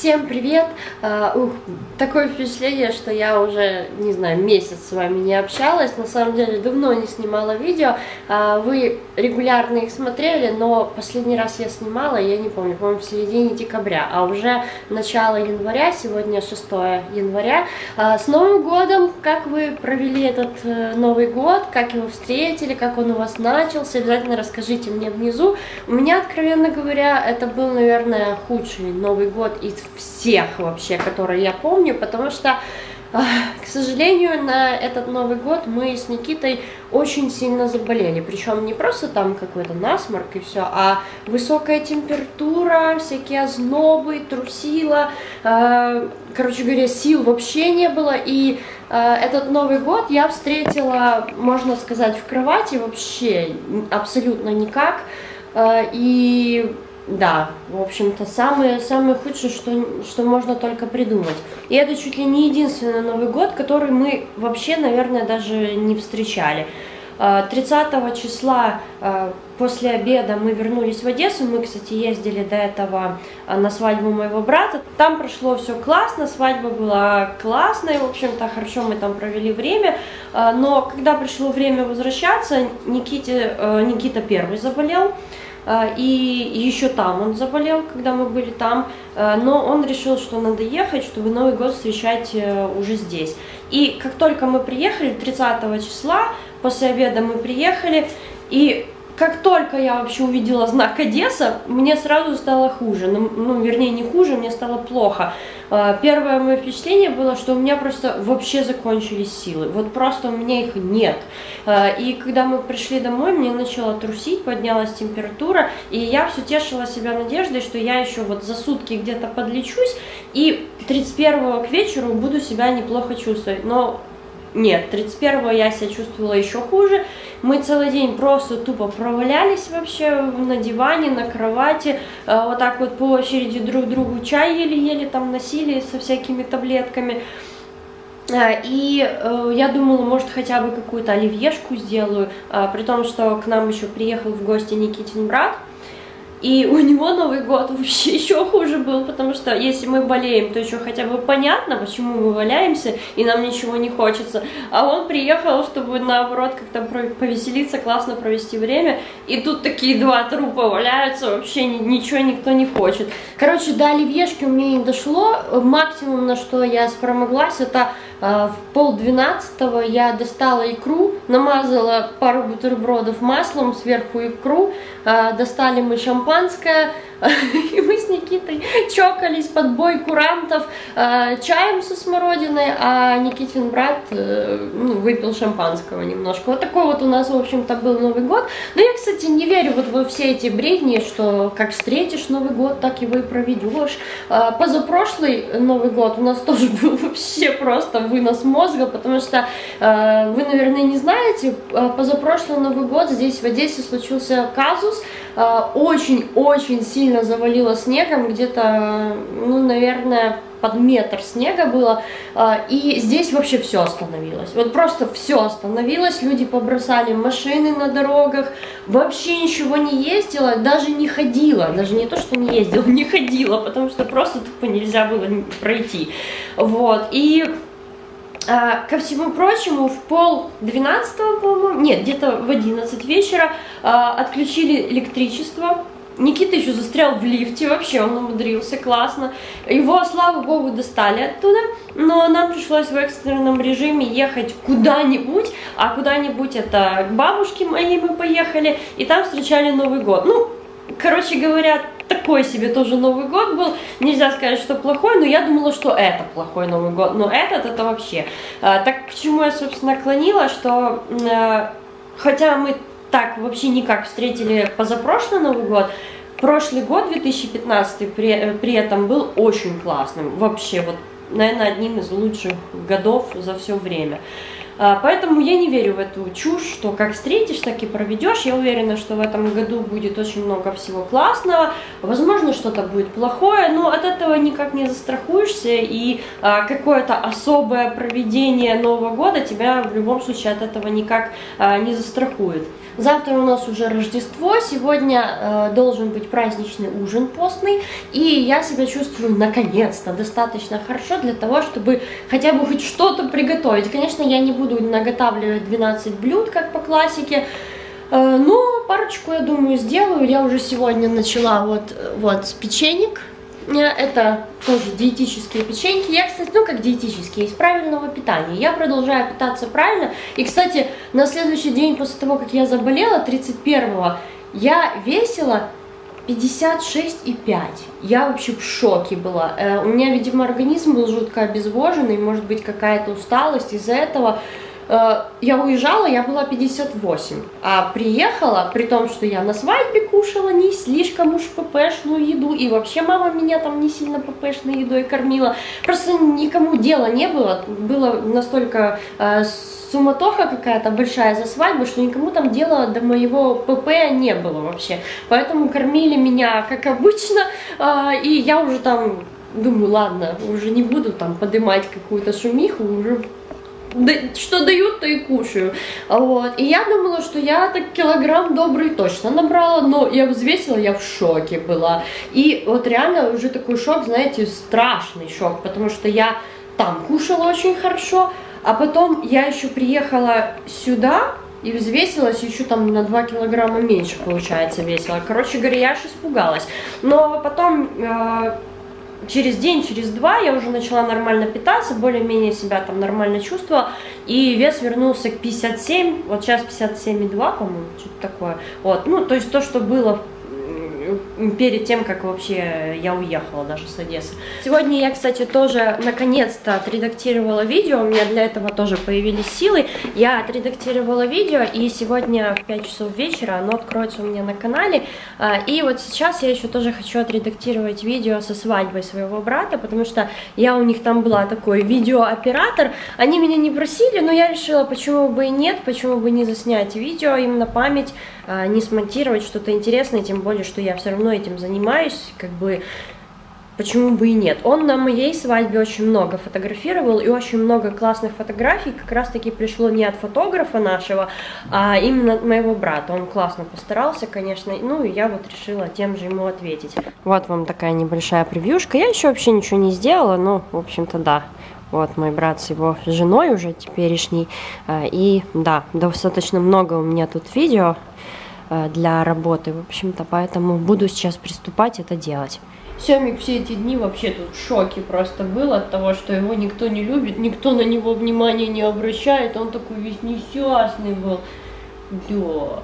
Всем привет! Такое впечатление, что я уже, не знаю, месяц с вами не общалась. На самом деле, давно не снимала видео. Вы регулярно их смотрели, но последний раз я снимала, я не помню, по-моему, в середине декабря, а уже начало января, сегодня 6 января. С Новым годом! Как вы провели этот Новый год, как его встретили, как он у вас начался, обязательно расскажите мне внизу. У меня, откровенно говоря, это был, наверное, худший Новый год из всех вообще, которые я помню, потому что, к сожалению, на этот Новый год мы с Никитой очень сильно заболели. Причем не просто там какой-то насморк и все, а высокая температура, всякие ознобы, трусила. Короче говоря, сил вообще не было. И этот Новый год я встретила, можно сказать, в кровати вообще абсолютно никак. И... да, в общем-то, самое худшее, что можно только придумать. И это чуть ли не единственный Новый год, который мы вообще, наверное, даже не встречали. 30 числа после обеда мы вернулись в Одессу. Мы, кстати, ездили до этого на свадьбу моего брата. Там прошло все классно, свадьба была классная, в общем-то, хорошо мы там провели время. Но когда пришло время возвращаться, Никита первый заболел. И еще там он заболел, когда мы были там, но он решил, что надо ехать, чтобы Новый год встречать уже здесь. И как только мы приехали, 30 числа, после обеда мы приехали, и как только я вообще увидела знак Одесса, мне сразу стало хуже, ну вернее не хуже, мне стало плохо. Первое мое впечатление было, что у меня просто вообще закончились силы, вот просто у меня их нет. И когда мы пришли домой, мне начало трусить, поднялась температура, и я все тешила себя надеждой, что я еще вот за сутки где-то подлечусь, и 31-го к вечеру буду себя неплохо чувствовать, но... нет, 31-го я себя чувствовала еще хуже. Мы целый день просто тупо провалялись вообще на диване, на кровати. Вот так вот по очереди друг другу чай еле-еле там носили со всякими таблетками. И я думала, может, хотя бы какую-то оливьешку сделаю. При том, что к нам еще приехал в гости Никитин брат. И у него Новый год вообще еще хуже был, потому что если мы болеем, то еще хотя бы понятно, почему мы валяемся, и нам ничего не хочется. А он приехал, чтобы наоборот как-то повеселиться, классно провести время, и тут такие два трупа валяются, вообще ничего никто не хочет. Короче, до оливьешки у меня не дошло. Максимум, на что я спромоглась, это в 11:30 я достала икру, намазала пару бутербродов маслом, сверху икру, достали мы шампанское, и мы с Никитой чокались под бой курантов чаем со смородиной, а Никитин брат выпил шампанского немножко. Вот такой вот у нас, в общем-то, был Новый год. Но я, кстати, не верю вот во все эти бредни, что как встретишь Новый год, так его и проведешь. Позапрошлый Новый год у нас тоже был вообще просто вынос мозга, потому что вы, наверное, не знаете, позапрошлый Новый год здесь в Одессе случился казус. Очень-очень сильно завалило снегом, где-то, ну, наверное, под метр снега было, и здесь вообще все остановилось, вот просто все остановилось, люди побросали машины на дорогах, вообще ничего не ездило, даже не ходило, даже не то, что не ездило, не ходило, потому что просто тупо нельзя было пройти, вот, и... ко всему прочему, в 11:30, по-моему, нет, где-то в 11 вечера отключили электричество. Никита еще застрял в лифте, вообще он умудрился, классно. Его, слава богу, достали оттуда, но нам пришлось в экстренном режиме ехать куда-нибудь, а куда-нибудь это к бабушке моей мы поехали, и там встречали Новый год. Ну, короче говоря, такой себе тоже Новый год был. Нельзя сказать, что плохой, но я думала, что это плохой Новый год. Но это вообще. Так к чему я, собственно, клонила, что хотя мы так вообще никак встретили позапрошлый Новый год, прошлый год, 2015, при этом был очень классным. Вообще, вот, наверное, одним из лучших годов за все время. Поэтому я не верю в эту чушь, что как встретишь, так и проведешь. Я уверена, что в этом году будет очень много всего классного. Возможно, что-то будет плохое, но от этого никак не застрахуешься. И какое-то особое проведение Нового года тебя в любом случае от этого никак не застрахует. Завтра у нас уже Рождество, сегодня должен быть праздничный ужин постный. И я себя чувствую наконец-то достаточно хорошо для того, чтобы хотя бы хоть что-то приготовить. Конечно, я не буду наготавливать 12 блюд, как по классике, но парочку, я думаю, сделаю. Я уже сегодня начала вот с печенек. Это тоже диетические печеньки. Я, кстати, ну как диетические, из правильного питания. Я продолжаю питаться правильно. И, кстати, на следующий день после того, как я заболела, 31-го, я весила 56,5. Я вообще в шоке была. У меня, видимо, организм был жутко обезвоженный, может быть, какая-то усталость из-за этого. Я уезжала, я была 58, а приехала, при том, что я на свадьбе кушала не слишком уж ппшную еду, и вообще мама меня там не сильно ппшной едой кормила, просто никому дела не было, было настолько суматоха какая-то большая за свадьбу, что никому там дела до моего пп не было вообще, поэтому кормили меня как обычно, и я уже там думаю, ладно, уже не буду там поднимать какую-то шумиху, уже... что дают, то и кушаю. Вот. И я думала, что я так килограмм добрый точно набрала, но я взвесила, я в шоке была. И вот реально уже такой шок, знаете, страшный шок, потому что я там кушала очень хорошо, а потом я еще приехала сюда и взвесилась, еще там на 2 килограмма меньше, получается, весила. Короче говоря, я аж испугалась. Но потом... через день, через два я уже начала нормально питаться, более-менее себя там нормально чувствовала, и вес вернулся к 57, вот сейчас 57,2, по-моему, что-то такое. Вот, ну, то есть то, что было перед тем, как вообще я уехала даже с Одессы. Сегодня я, кстати, тоже наконец-то отредактировала видео, у меня для этого тоже появились силы. Я отредактировала видео, и сегодня в 5 часов вечера оно откроется у меня на канале. И вот сейчас я еще тоже хочу отредактировать видео со свадьбой своего брата, потому что я у них там была такой видеооператор. Они меня не просили, но я решила, почему бы и нет, почему бы не заснять видео им на память, не смонтировать что-то интересное, тем более, что я все равно этим занимаюсь, как бы, почему бы и нет. Он на моей свадьбе очень много фотографировал, и очень много классных фотографий как раз-таки пришло не от фотографа нашего, а именно от моего брата. Он классно постарался, конечно, ну и я вот решила тем же ему ответить. Вот вам такая небольшая превьюшка. Я еще вообще ничего не сделала, но, в общем-то, да. Вот мой брат с его женой уже теперешней, и да, достаточно много у меня тут видео для работы, в общем-то, поэтому буду сейчас приступать это делать. Семик все эти дни вообще тут в шоке просто был от того, что его никто не любит, никто на него внимания не обращает, он такой весь несчастный был. Да.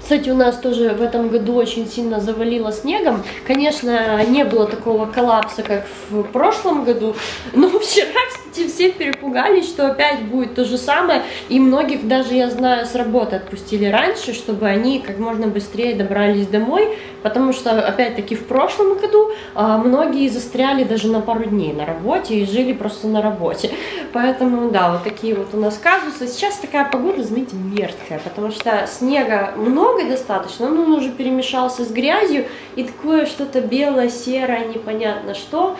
Кстати, у нас тоже в этом году очень сильно завалило снегом. Конечно, не было такого коллапса, как в прошлом году, но вчера, кстати, все перепугались, что опять будет то же самое, и многих даже, я знаю, с работы отпустили раньше, чтобы они как можно быстрее добрались домой, потому что, опять-таки, в прошлом году многие застряли даже на пару дней на работе и жили просто на работе. Поэтому, да, вот такие вот у нас казусы. Сейчас такая погода, знаете, мерзкая, потому что снега много, достаточно, но он уже перемешался с грязью, и такое что-то белое, серое, непонятно что.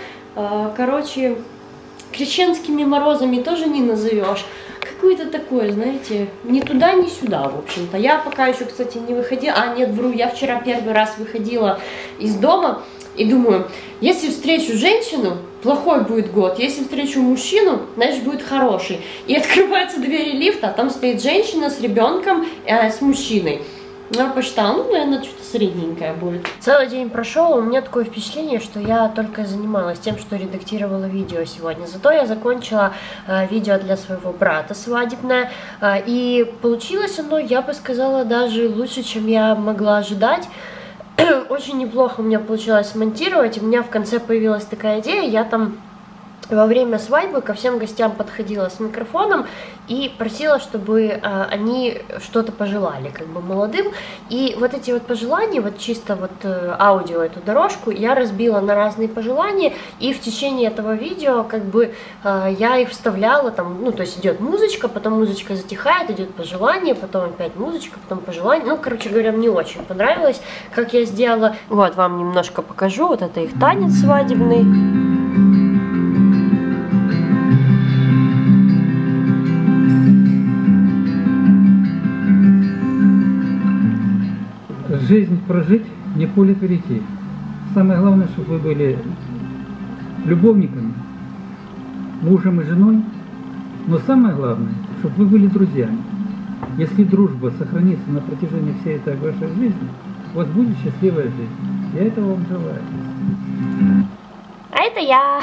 Короче, крещенскими морозами тоже не назовешь. Какое-то такое, знаете, ни туда, ни сюда, в общем-то. Я пока еще, кстати, не выходила. А, нет, вру, я вчера первый раз выходила из дома и думаю, если встречу женщину, плохой будет год. Если встречу мужчину, значит, будет хороший. И открываются двери лифта, а там стоит женщина с ребенком, с мужчиной. Я посчитала, ну, наверное, что-то средненькое будет. Целый день прошел, у меня такое впечатление, что я только занималась тем, что редактировала видео сегодня. Зато я закончила видео для своего брата свадебное. И получилось оно, я бы сказала, даже лучше, чем я могла ожидать. Очень неплохо у меня получилось смонтировать. У меня в конце появилась такая идея, я там... во время свадьбы ко всем гостям подходила с микрофоном и просила, чтобы они что-то пожелали, как бы, молодым. И вот эти вот пожелания, вот чисто вот аудио эту дорожку, я разбила на разные пожелания, и в течение этого видео, как бы, я их вставляла там, ну, то есть идет музычка, потом музычка затихает, идет пожелание, потом опять музычка, потом пожелание. Ну, короче говоря, мне очень понравилось, как я сделала. Вот, вам немножко покажу, вот это их танец свадебный. Жизнь прожить, не пулю перейти. Самое главное, чтобы вы были любовниками, мужем и женой, но самое главное, чтобы вы были друзьями. Если дружба сохранится на протяжении всей этой вашей жизни, у вас будет счастливая жизнь. Я этого вам желаю. А это я!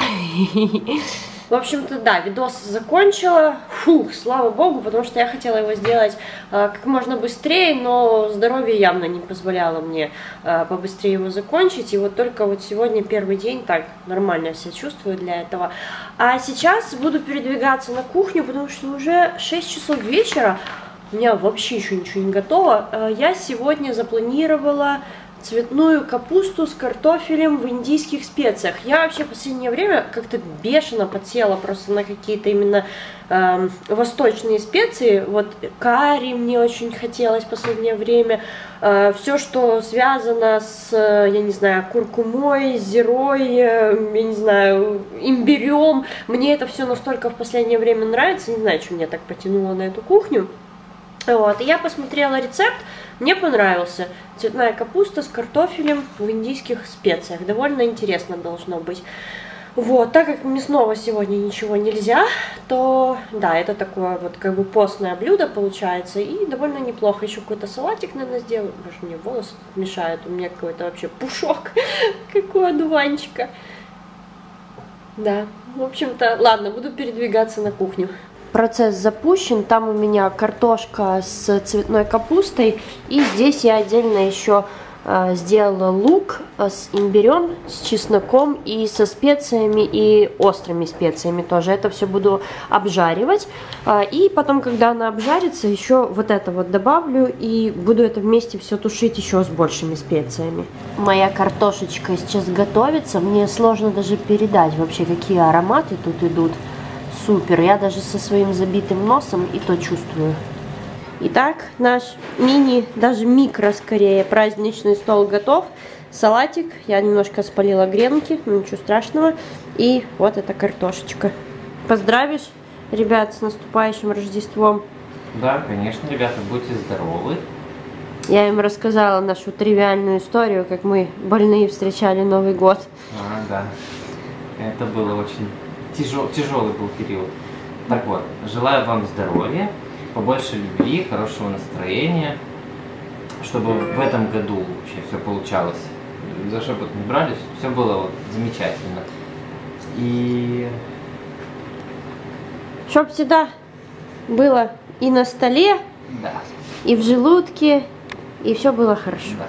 В общем-то, да, видос закончила. Фу, слава богу, потому что я хотела его сделать как можно быстрее, но здоровье явно не позволяло мне побыстрее его закончить. И вот только вот сегодня первый день, так, нормально себя чувствую для этого. А сейчас буду передвигаться на кухню, потому что уже 6 часов вечера, у меня вообще еще ничего не готово. Я сегодня запланировала цветную капусту с картофелем в индийских специях. Я вообще в последнее время как-то бешено подсела просто на какие-то именно восточные специи. Вот карри мне очень хотелось в последнее время. Все, что связано с, я не знаю, куркумой, зирой, я не знаю, имбирем. Мне это все настолько в последнее время нравится. Не знаю, что меня так потянуло на эту кухню. Вот, и я посмотрела рецепт, мне понравился. Цветная капуста с картофелем в индийских специях. Довольно интересно должно быть. Вот, так как мясного сегодня ничего нельзя, то, да, это такое вот как бы постное блюдо получается. И довольно неплохо. Еще какой-то салатик, наверное, сделаю. Боже, мне волосы мешают. У меня какой-то вообще пушок, как у одуванчика. Да, в общем-то, ладно, буду передвигаться на кухню. Процесс запущен, там у меня картошка с цветной капустой, и здесь я отдельно еще сделала лук с имбирем, с чесноком и со специями, и острыми специями тоже. Это все буду обжаривать, и потом, когда она обжарится, еще вот это вот добавлю, и буду это вместе все тушить еще с большими специями. Моя картошечка сейчас готовится, мне сложно даже передать вообще, какие ароматы тут идут. Супер, я даже со своим забитым носом и то чувствую. Итак, наш мини, даже микро скорее, праздничный стол готов. Салатик, я немножко спалила гренки, но ничего страшного. И вот эта картошечка. Поздравишь, ребят, с наступающим Рождеством? Да, конечно, ребята, будьте здоровы. Я им рассказала нашу тривиальную историю, как мы больные встречали Новый год. А, да, это было очень... Тяжелый был период. Так вот, желаю вам здоровья, побольше любви, хорошего настроения, чтобы в этом году вообще все получалось. За шепот не брались, все было вот замечательно. И... чтоб всегда было и на столе, да, и в желудке, и все было хорошо. Да.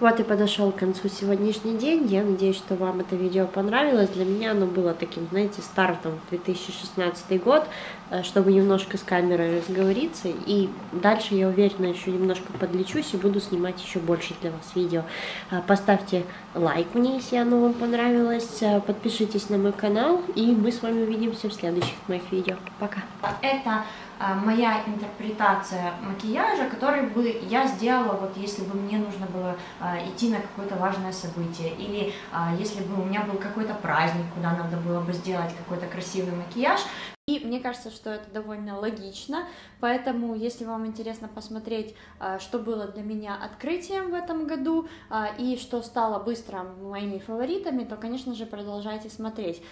Вот и подошел к концу сегодняшний день. Я надеюсь, что вам это видео понравилось. Для меня оно было таким, знаете, стартом в 2016 год, чтобы немножко с камерой разговориться. И дальше, я уверена, еще немножко подлечусь и буду снимать еще больше для вас видео. Поставьте лайк мне, если оно вам понравилось. Подпишитесь на мой канал. И мы с вами увидимся в следующих моих видео. Пока! Это моя интерпретация макияжа, который бы я сделала, вот если бы мне нужно было идти на какое-то важное событие, или если бы у меня был какой-то праздник, куда надо было бы сделать какой-то красивый макияж. И мне кажется, что это довольно логично, поэтому, если вам интересно посмотреть, что было для меня открытием в этом году и что стало быстро моими фаворитами, то, конечно же, продолжайте смотреть.